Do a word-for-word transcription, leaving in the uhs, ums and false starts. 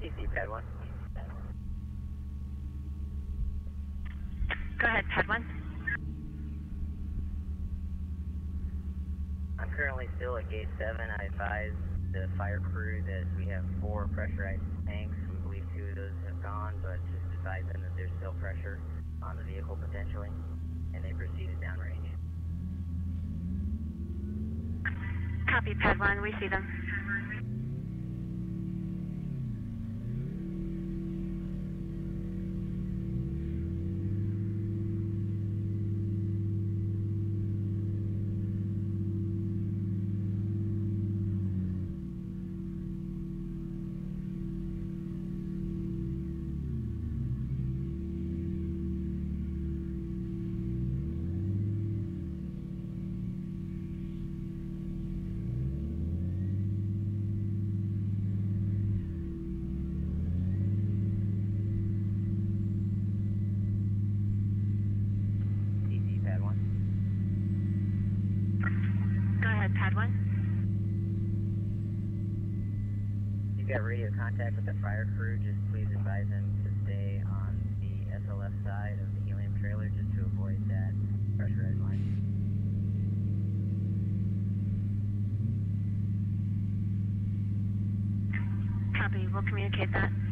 T C, pad one. Go ahead, pad one. I'm currently still at gate seven. I advise the fire crew that we have four pressurized tanks. We believe two of those have gone, but just advise them that there's still pressure on the vehicle potentially, and they proceeded downrange. Copy, pad one. We see them. Radio contact with the fire crew. Just please advise them to stay on the S L F side of the helium trailer just to avoid that pressurized line. Copy. We'll communicate that.